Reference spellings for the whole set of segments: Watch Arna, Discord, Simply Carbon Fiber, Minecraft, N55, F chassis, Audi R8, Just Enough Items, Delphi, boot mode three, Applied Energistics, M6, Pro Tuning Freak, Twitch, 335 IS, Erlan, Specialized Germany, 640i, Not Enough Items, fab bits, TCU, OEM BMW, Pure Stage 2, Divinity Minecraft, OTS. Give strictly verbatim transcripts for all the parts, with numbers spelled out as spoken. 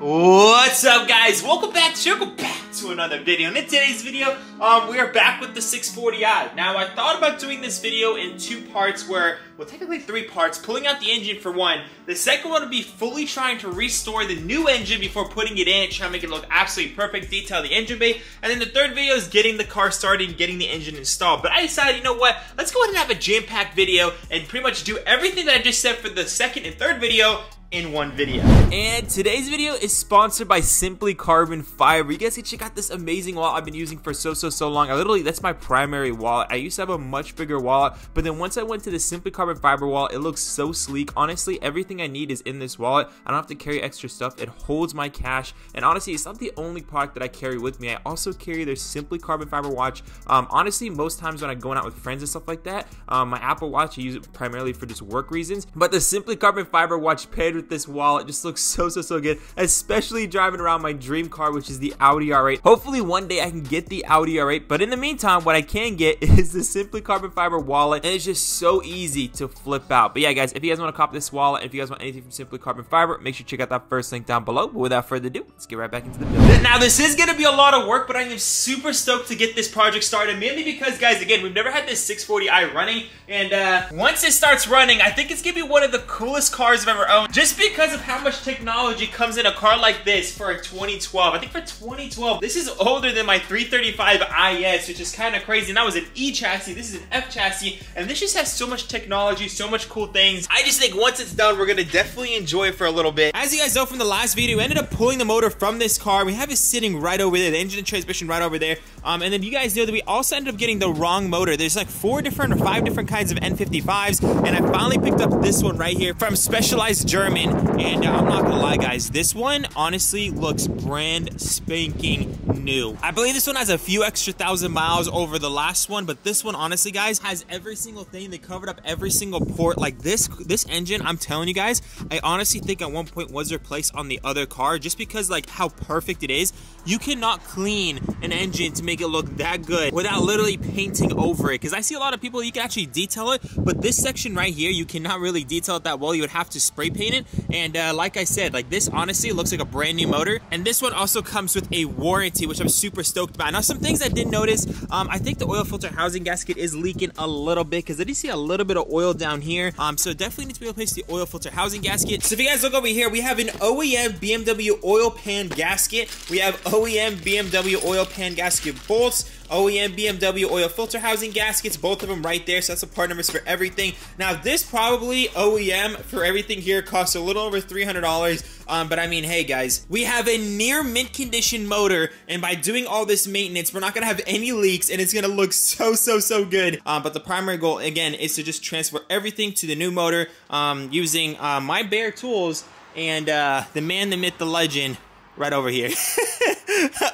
What's up, guys? Welcome back to welcome back to another video. And in today's video, um, we are back with the six forty i. Now, I thought about doing this video in two parts, where well, technically three parts. Pulling out the engine for one. The second one would be fully trying to restore the new engine before putting it in and trying to make it look absolutely perfect. Detail the engine bay, and then the third video is getting the car started and getting the engine installed. But I decided, you know what? Let's go ahead and have a jam-packed video and pretty much do everything that I just said for the second and third video in one video. And today's video is sponsored by Simply Carbon Fiber. You guys can check out this amazing wallet I've been using for so so so long. I literally, that's my primary wallet. I used to have a much bigger wallet, but then once I went to the Simply Carbon Fiber wallet, it looks so sleek. Honestly, everything I need is in this wallet. I don't have to carry extra stuff. It holds my cash, and honestly, it's not the only product that I carry with me. I also carry their Simply Carbon Fiber watch. Um, honestly, most times when I'm going out with friends and stuff like that, um, my Apple Watch, I use it primarily for just work reasons, but the Simply Carbon Fiber watch paired with this wallet just looks so so so good, especially driving around my dream car, which is the Audi R eight. Hopefully one day I can get the Audi R eight, but in the meantime, what I can get is the Simply Carbon Fiber wallet, and it's just so easy to flip out. But yeah, guys, if you guys want to cop this wallet, if you guys want anything from Simply Carbon Fiber, make sure you check out that first link down below. But without further ado, let's get right back into the video. Now, this is going to be a lot of work, but I am super stoked to get this project started, mainly because, guys, again, we've never had this six forty i running, and uh, once it starts running, I think it's going to be one of the coolest cars I've ever owned. Just because of how much technology comes in a car like this for twenty twelve. I think for twenty twelve, this is older than my three thirty-five I S, which is kind of crazy. And that was an E chassis. This is an F chassis. And this just has so much technology, so much cool things. I just think once it's done, we're going to definitely enjoy it for a little bit. As you guys know from the last video, we ended up pulling the motor from this car. We have it sitting right over there, the engine and transmission right over there. Um, and then you guys know that we also ended up getting the wrong motor. There's like four different or five different kinds of N fifty-fives. And I finally picked up this one right here from Specialized Germany. And uh, I'm not gonna lie, guys, this one honestly looks brand spanking new. I believe this one has a few extra thousand miles over the last one, but this one honestly, guys, has every single thing. They covered up every single port. Like this this engine, I'm telling you guys, I honestly think at one point was replaced on the other car, just because like how perfect it is. You cannot clean an engine to make it look that good without literally painting over it, because I see a lot of people, you can actually detail it, but this section right here, you cannot really detail it that well. You would have to spray paint it. And uh, like I said, like this honestly looks like a brand new motor. And this one also comes with a warranty, which I'm super stoked about. Now, some things I did notice, um, I think the oil filter housing gasket is leaking a little bit, because I did see a little bit of oil down here. Um, so definitely need to replace the oil filter housing gasket. So if you guys look over here, we have an O E M B M W oil pan gasket. We have O E M B M W oil pan gasket bolts. O E M B M W oil filter housing gaskets, both of them right there. So that's the part numbers for everything. Now, this probably O E M for everything here costs a little over three hundred dollars. Um, but I mean, hey guys, we have a near mint condition motor, and by doing all this maintenance, we're not gonna have any leaks, and it's gonna look so so so good. Um, but the primary goal again is to just transfer everything to the new motor um, using uh, my bare tools and uh, the man, the myth, the legend, right over here,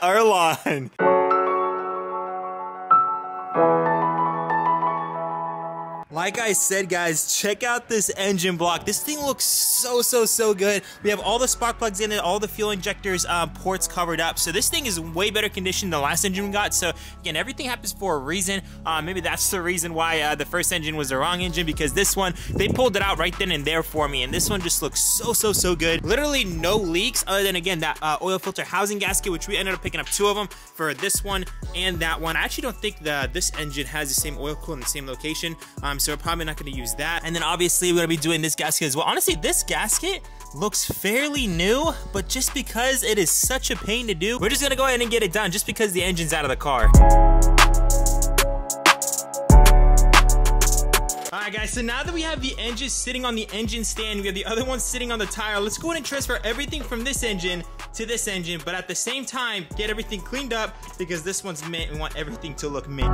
Erlan. Like I said, guys, check out this engine block. This thing looks so, so, so good. We have all the spark plugs in it, all the fuel injectors, um, ports covered up. So this thing is way better conditioned than the last engine we got. So again, everything happens for a reason. Uh, maybe that's the reason why uh, the first engine was the wrong engine, because this one, they pulled it out right then and there for me. And this one just looks so, so, so good. Literally no leaks other than, again, that uh, oil filter housing gasket, which we ended up picking up two of them for this one and that one. I actually don't think the, this engine has the same oil cool in the same location. Um, So we're probably not going to use that. And then obviously we're going to be doing this gasket as well. Honestly, this gasket looks fairly new, but just because it is such a pain to do, we're just going to go ahead and get it done just because the engine's out of the car. All right, guys, so now that we have the engine sitting on the engine stand, we have the other one sitting on the tire. Let's go ahead and transfer everything from this engine to this engine, but at the same time, get everything cleaned up, because this one's mint. We want everything to look mint.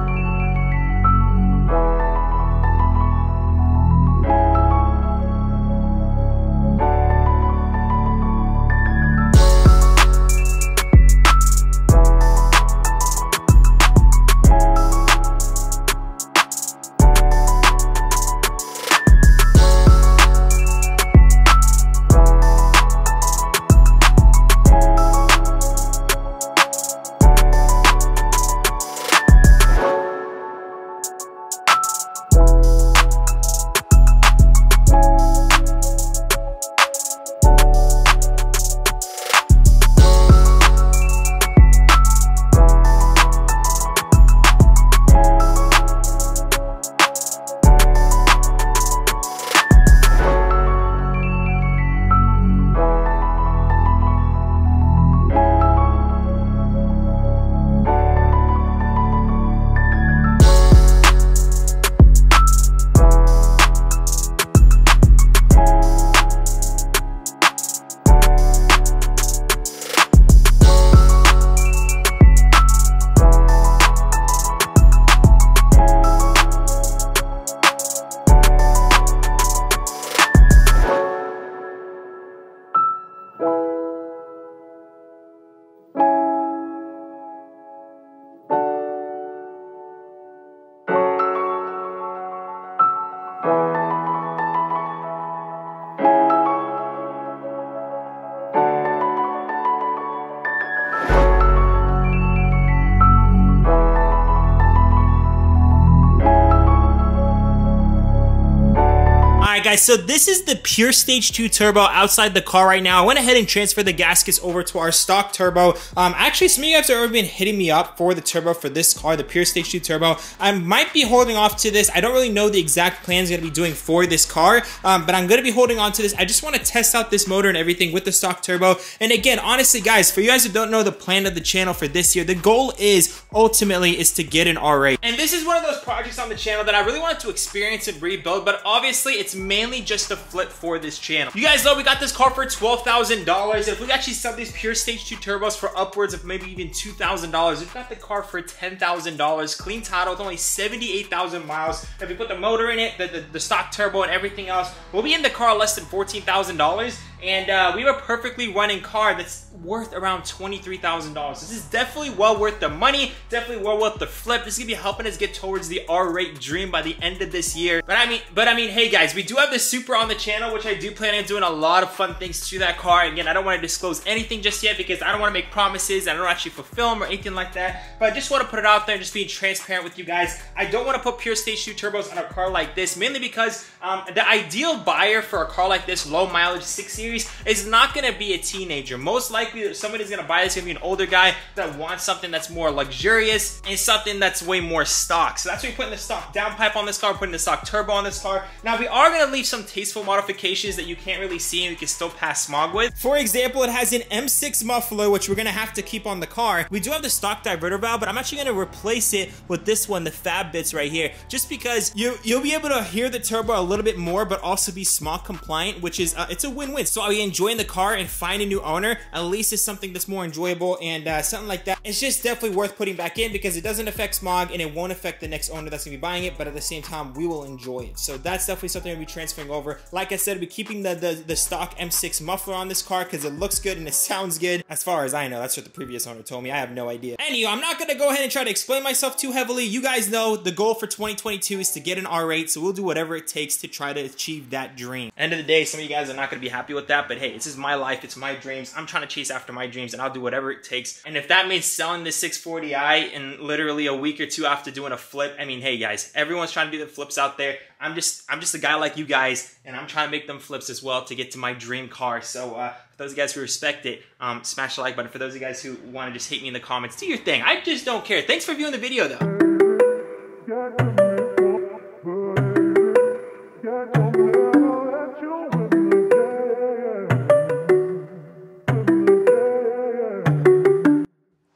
guys, so this is the Pure Stage two turbo outside the car right now. I went ahead and transferred the gaskets over to our stock turbo. Um, actually, some of you guys have already been hitting me up for the turbo for this car, the Pure Stage two turbo. I might be holding off to this. I don't really know the exact plans I'm gonna be doing for this car, um, but I'm gonna be holding on to this. I just wanna test out this motor and everything with the stock turbo. And again, honestly, guys, for you guys who don't know the plan of the channel for this year, the goal is ultimately is to get an R eight. And this is one of those projects on the channel that I really wanted to experience and rebuild, but obviously it's mainly just a flip for this channel. You guys know we got this car for twelve thousand dollars. If we actually sell these Pure Stage two turbos for upwards of maybe even two thousand dollars, we've got the car for ten thousand dollars, clean title with only seventy-eight thousand miles. If we put the motor in it, the, the, the stock turbo and everything else, we'll be in the car less than fourteen thousand dollars. And uh, we have a perfectly running car that's worth around twenty-three thousand dollars. This is definitely well worth the money, definitely well worth the flip. This is gonna be helping us get towards the R eight dream by the end of this year. But I mean, but I mean, hey guys, we do have the Super on the channel, which I do plan on doing a lot of fun things to that car. Again, I don't wanna disclose anything just yet because I don't wanna make promises. I don't actually fulfill them or anything like that. But I just wanna put it out there and just be transparent with you guys. I don't wanna put Pure Stage two turbos on a car like this, mainly because um, the ideal buyer for a car like this, low mileage, six series, is not going to be a teenager. Most likely somebody's going to buy this, going to be an older guy that wants something that's more luxurious and something that's way more stock. So that's why we're putting the stock downpipe on this car, putting the stock turbo on this car. Now we are going to leave some tasteful modifications that you can't really see and we can still pass smog with. For example, it has an M six muffler, which we're going to have to keep on the car. We do have the stock diverter valve, but I'm actually going to replace it with this one, the Fab Bits right here, just because you, you'll be able to hear the turbo a little bit more, but also be smog compliant, which is, uh, it's a win-win. So are you enjoying the car and find a new owner? At least it's something that's more enjoyable and uh, something like that. It's just definitely worth putting back in because it doesn't affect smog and it won't affect the next owner that's gonna be buying it, but at the same time, we will enjoy it. So that's definitely something we'll be transferring over. Like I said, we're keeping the, the, the stock M six muffler on this car because it looks good and it sounds good. As far as I know, that's what the previous owner told me. I have no idea. Anywho, I'm not gonna go ahead and try to explain myself too heavily. You guys know the goal for twenty twenty-two is to get an R eight, so we'll do whatever it takes to try to achieve that dream. End of the day, some of you guys are not gonna be happy with with that, but hey, this is my life, it's my dreams. I'm trying to chase after my dreams and I'll do whatever it takes. And if that means selling this six forty i in literally a week or two after doing a flip, I mean, hey guys, everyone's trying to do the flips out there. I'm just I'm just a guy like you guys, and I'm trying to make them flips as well to get to my dream car. So uh, for those of you guys who respect it, um, smash the like button. For those of you guys who want to just hate me in the comments, do your thing. I just don't care. Thanks for viewing the video though.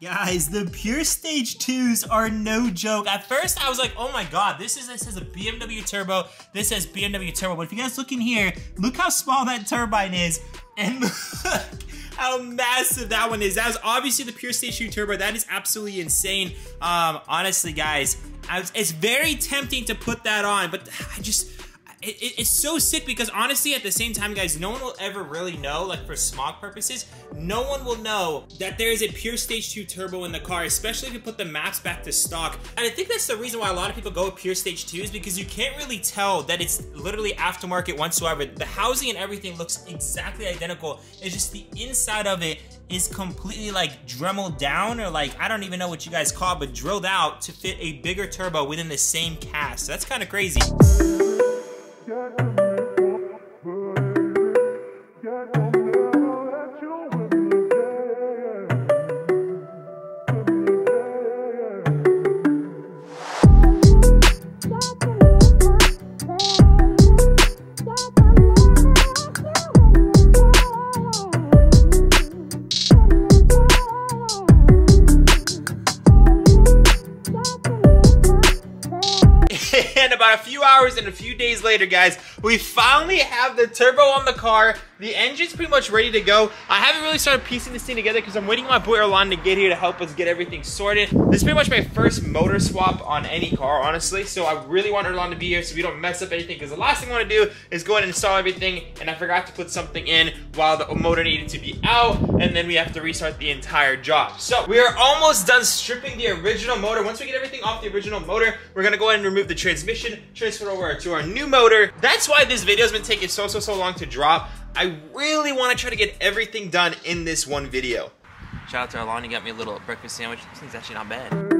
Guys, the Pure Stage twos are no joke. At first, I was like, oh my God, this is, this is a B M W turbo. This says B M W turbo. But if you guys look in here, look how small that turbine is. And look how massive that one is. That was obviously the Pure Stage two turbo. That is absolutely insane. Um, honestly, guys, I was, it's very tempting to put that on, but I just... It, it, it's so sick because honestly, at the same time, guys, no one will ever really know, like for smog purposes, no one will know that there is a Pure Stage two turbo in the car, especially if you put the maps back to stock. And I think that's the reason why a lot of people go with Pure Stage twos, because you can't really tell that it's literally aftermarket whatsoever. The housing and everything looks exactly identical. It's just the inside of it is completely like dremeled down, or like, I don't even know what you guys call it, but drilled out to fit a bigger turbo within the same cast. So that's kind of crazy. About a few hours and a few days later, guys, we finally have the turbo on the car. The engine's pretty much ready to go. I haven't really started piecing this thing together because I'm waiting on my boy Erlan to get here to help us get everything sorted. This is pretty much my first motor swap on any car, honestly. So I really want Erlan to be here so we don't mess up anything, because the last thing I want to do is go ahead and install everything, and I forgot to put something in while the motor needed to be out, and then we have to restart the entire job. So we are almost done stripping the original motor. Once we get everything off the original motor, we're going to go ahead and remove the transmission, transfer over to our new motor. That's why this video has been taking so, so, so long to drop. I really want to try to get everything done in this one video. Shout out to Erlan, he got me a little breakfast sandwich. This thing's actually not bad.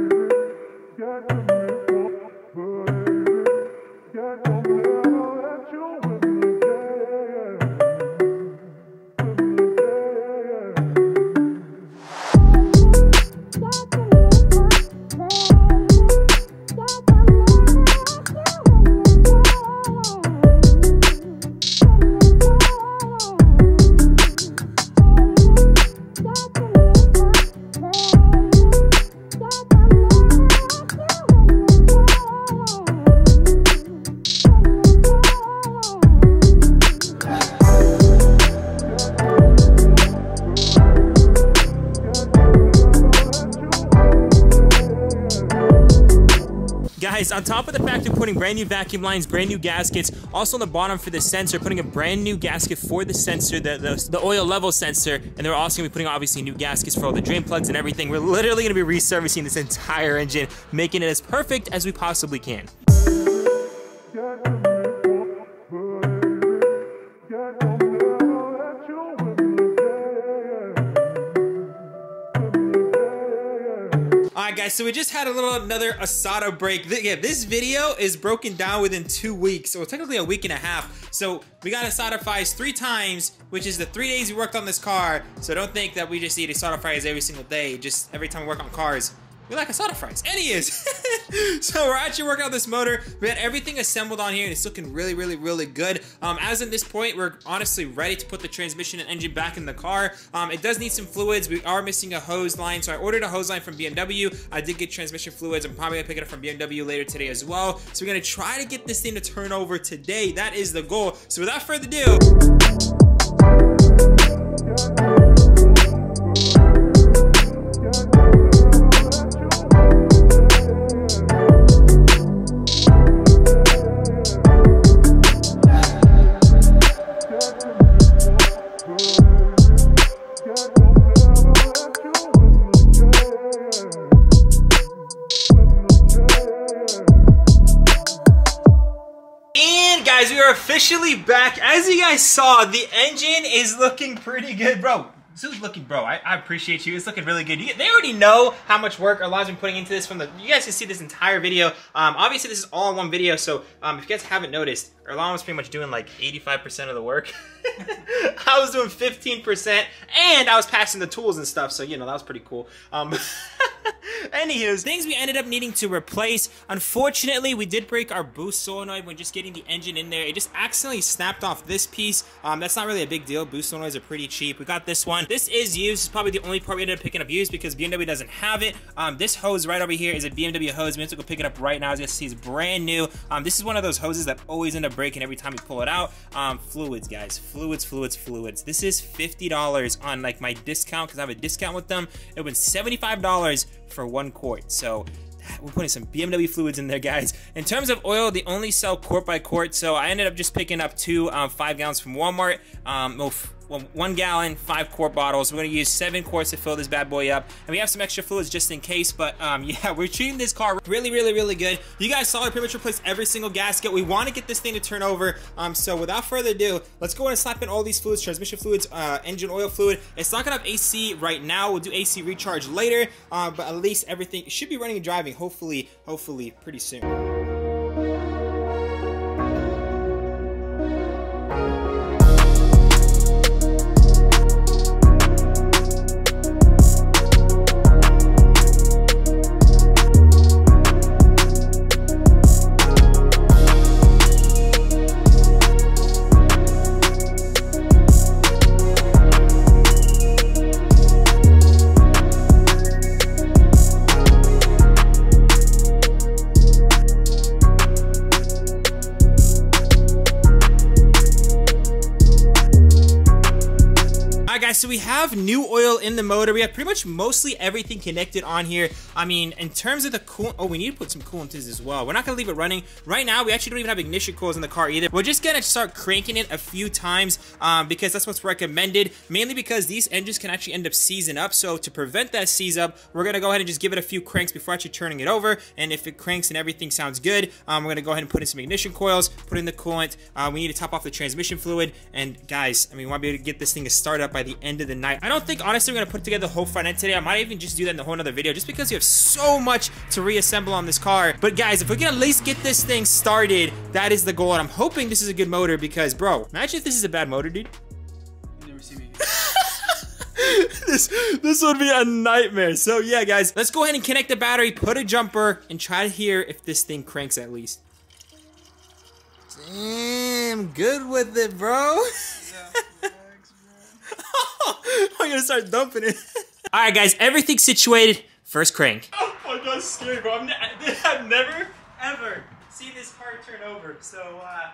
guys, on top of the fact they're putting brand new vacuum lines, brand new gaskets, also on the bottom for the sensor, putting a brand new gasket for the sensor, the, the, the oil level sensor, and they're also gonna be putting obviously new gaskets for all the drain plugs and everything. We're literally gonna be resurfacing this entire engine, making it as perfect as we possibly can. Alright guys, so we just had a little another Asado break. Th yeah, this video is broken down within two weeks, so well, technically a week and a half. So we got Asadifies three times, which is the three days we worked on this car. So don't think that we just eat Asadifies every single day, just every time we work on cars. We like Asada fries, and he is. So we're actually working on this motor. We had everything assembled on here, and it's looking really, really, really good. Um, as in this point, we're honestly ready to put the transmission and engine back in the car. Um, it does need some fluids. We are missing a hose line, so I ordered a hose line from B M W. I did get transmission fluids. I'm probably gonna pick it up from B M W later today as well. So we're gonna try to get this thing to turn over today. That is the goal. So without further ado. Officially back. As you guys saw, the engine is looking pretty good, bro. This is looking, bro. I, I appreciate you. It's looking really good. You, they already know how much work Erlan's been putting into this. From the, you guys can see this entire video. Um, obviously, this is all in one video. So, um, if you guys haven't noticed, Erlan was pretty much doing like eighty-five percent of the work. I was doing fifteen percent, and I was passing the tools and stuff. So, you know, that was pretty cool. Um, Anywho, things we ended up needing to replace. Unfortunately, we did break our boost solenoid when just getting the engine in there. It just accidentally snapped off this piece. Um, that's not really a big deal. Boost solenoids are pretty cheap. We got this one. This is used. It's probably the only part we ended up picking up used because B M W doesn't have it. Um, this hose right over here is a B M W hose. We have to go pick it up right now. As you guys see, it's brand new. Um, this is one of those hoses that always end up breaking every time we pull it out. Um, fluids, guys. Fluids, fluids, fluids. This is fifty dollars on like my discount because I have a discount with them. It was seventy-five dollars for one quart. So we're putting some B M W fluids in there, guys. In terms of oil, they only sell quart by quart. So I ended up just picking up two um, five gallons from Walmart. Um, oh, Well, one gallon, five quart bottles. We're gonna use seven quarts to fill this bad boy up. And we have some extra fluids just in case, but um, yeah, we're treating this car really, really, really good. You guys saw I pretty much replaced every single gasket. We wanna get this thing to turn over. Um, so without further ado, let's go in and slap in all these fluids, transmission fluids, uh, engine oil fluid. It's not gonna have A C right now. We'll do A C recharge later, uh, but at least everything should be running and driving, hopefully, hopefully pretty soon. So we have new oil in the motor. We have pretty much mostly everything connected on here. I mean, in terms of the coolant, oh, we need to put some coolant in as well. We're not gonna leave it running. Right now, we actually don't even have ignition coils in the car either. We're just gonna start cranking it a few times um, because that's what's recommended, mainly because these engines can actually end up seizing up. So to prevent that seize up, we're gonna go ahead and just give it a few cranks before actually turning it over. And if it cranks and everything sounds good, um, we're gonna go ahead and put in some ignition coils, put in the coolant. Uh, we need to top off the transmission fluid. And guys, I mean, we wanna be able to get this thing to start up by the end of the night. I don't think honestly we're gonna put together the whole front end today. I might even just do that in the whole nother video just because we have so much to reassemble on this car. But guys, if we can at least get this thing started, that is the goal. And I'm hoping this is a good motor because bro, imagine if this is a bad motor, dude. You've never seen me again. This, this would be a nightmare. So yeah guys, let's go ahead and connect the battery, put a jumper, and try to hear if this thing cranks at least. Damn, good with it, bro. I'm gonna start dumping it. All right, guys, everything's situated. First crank. Oh my God, it's scary, bro. I'm ne I've never, ever seen this car turn over. So, uh...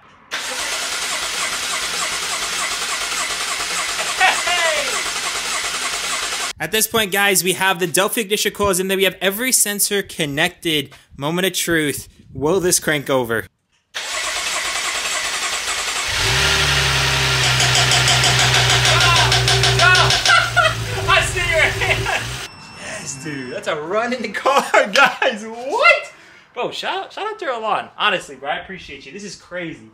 hey! At this point, guys, we have the Delphi ignition coils in there. We have every sensor connected. Moment of truth. Will this crank over? Dude, that's a run in the car, guys. What? Bro, shout out, shout out to Erlan. Honestly, bro, I appreciate you. This is crazy.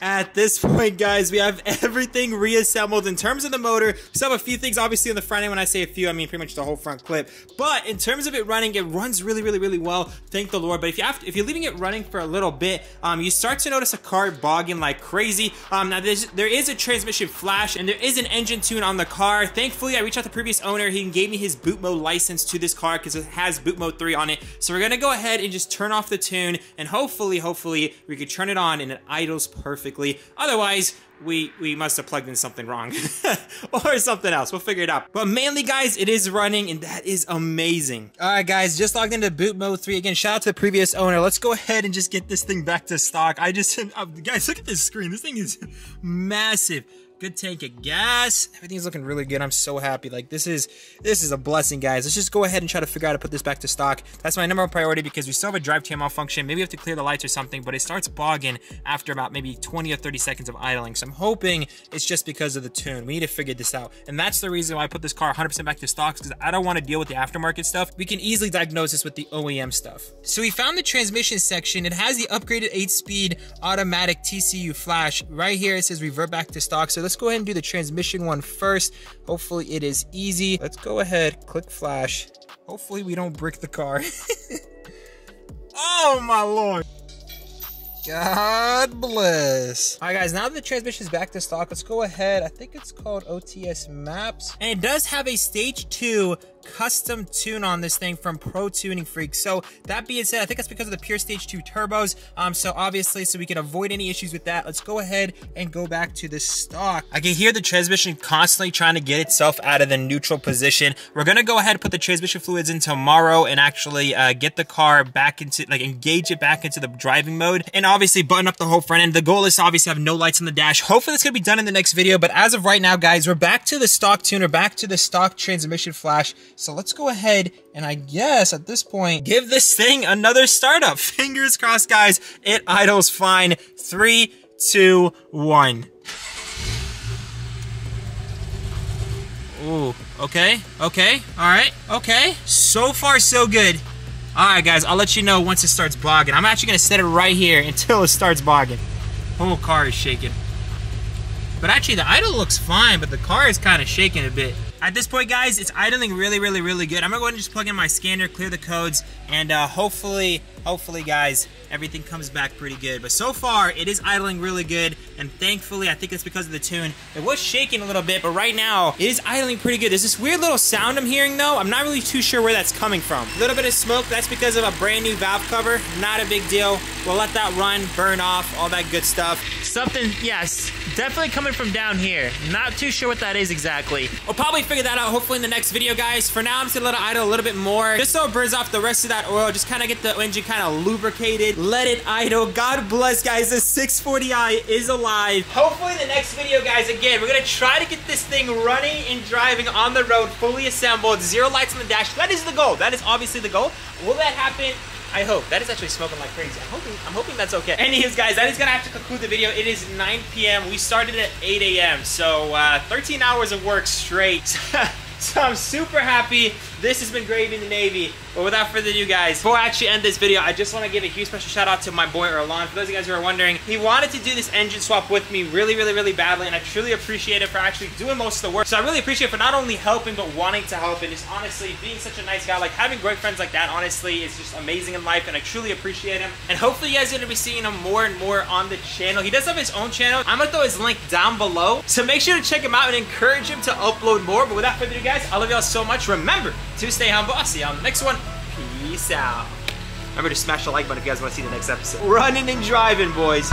At this point, guys, we have everything reassembled in terms of the motor. We still have a few things, obviously, on the front end. When I say a few, I mean pretty much the whole front clip. But in terms of it running, it runs really, really, really well. Thank the Lord. But if you have to, if you're leaving it running for a little bit, um, you start to notice a car bogging like crazy. Um, now there's, there is a transmission flash and there is an engine tune on the car. Thankfully, I reached out to the previous owner. He gave me his boot mode license to this car because it has boot mode three on it. So we're gonna go ahead and just turn off the tune, and hopefully, hopefully, we could turn it on and it idles perfectly. Otherwise, we we must have plugged in something wrong or something else. We'll figure it out. But mainly, guys, it is running, and that is amazing. All right, guys, just logged into boot mode three again. Shout out to the previous owner. Let's go ahead and just get this thing back to stock. I just guys, look at this screen. This thing is massive. Good tank of gas. Everything's looking really good. I'm so happy. Like this is this is a blessing, guys. Let's just go ahead and try to figure out how to put this back to stock. That's my number one priority because we still have a drive chain malfunction. Maybe we have to clear the lights or something, but it starts bogging after about maybe twenty or thirty seconds of idling. So I'm hoping it's just because of the tune. We need to figure this out. And that's the reason why I put this car one hundred percent back to stock, because I don't want to deal with the aftermarket stuff. We can easily diagnose this with the O E M stuff. So we found the transmission section. It has the upgraded eight-speed automatic T C U flash. Right here it says revert back to stock. So let's go ahead and do the transmission one first. Hopefully it is easy. Let's go ahead, click flash. Hopefully we don't brick the car. Oh my Lord. God bless. All right, guys, now that the transmission is back to stock, let's go ahead. I think it's called O T S maps. And it does have a stage two custom tune on this thing from Pro Tuning Freak. So that being said, I think that's because of the Pure Stage two turbos. Um, so obviously, so we can avoid any issues with that. Let's go ahead and go back to the stock. I can hear the transmission constantly trying to get itself out of the neutral position. We're gonna go ahead and put the transmission fluids in tomorrow and actually uh, get the car back into, like engage it back into the driving mode. And obviously button up the whole front end. The goal is to obviously have no lights on the dash. Hopefully that's gonna be done in the next video. But as of right now, guys, we're back to the stock tuner, back to the stock transmission flash. So let's go ahead and I guess at this point, give this thing another startup. Fingers crossed, guys, it idles fine. Three, two, one. Ooh, okay, okay, all right, okay. So far, so good. All right, guys, I'll let you know once it starts bogging. I'm actually gonna set it right here until it starts bogging. Whole car is shaking. But actually the idle looks fine, but the car is kind of shaking a bit. At this point, guys, it's idling really, really, really good. I'm gonna go ahead and just plug in my scanner, clear the codes, and uh, hopefully, hopefully, guys, everything comes back pretty good. But so far, it is idling really good, and thankfully, I think it's because of the tune. It was shaking a little bit, but right now, it is idling pretty good. There's this weird little sound I'm hearing, though. I'm not really too sure where that's coming from. A little bit of smoke, that's because of a brand new valve cover. Not a big deal. We'll let that run, burn off, all that good stuff. Something, yes, definitely coming from down here. Not too sure what that is exactly. We'll probably figure that out hopefully in the next video, guys. For now, I'm just gonna let it idle a little bit more just so it burns off the rest of that oil. Just kind of get the engine kind of lubricated, let it idle. God bless, guys, the six forty i is alive. Hopefully in the next video, guys, again, we're gonna try to get this thing running and driving on the road, fully assembled, zero lights on the dash. That is the goal. That is obviously the goal. Will that happen? I hope. That is actually smoking like crazy. I'm hoping, I'm hoping that's okay. Anyways, guys, that is gonna have to conclude the video. It is nine p m We started at eight a m So uh, thirteen hours of work straight. So I'm super happy. This has been Gravy in the Navy. But without further ado, guys, before I actually end this video, I just want to give a huge special shout out to my boy Erlan. For those of you guys who are wondering, he wanted to do this engine swap with me really, really, really badly, and I truly appreciate it for actually doing most of the work. So I really appreciate it for not only helping, but wanting to help, and just honestly being such a nice guy. Like having great friends like that, honestly, is just amazing in life, and I truly appreciate him. And hopefully you guys are going to be seeing him more and more on the channel. He does have his own channel. I'm going to throw his link down below. So make sure to check him out and encourage him to upload more. But without further ado, guys, I love y'all so much. Remember to stay humble. I'll see y'all on the next one. Peace out. Remember to smash the like button if you guys want to see the next episode. Running and driving, boys.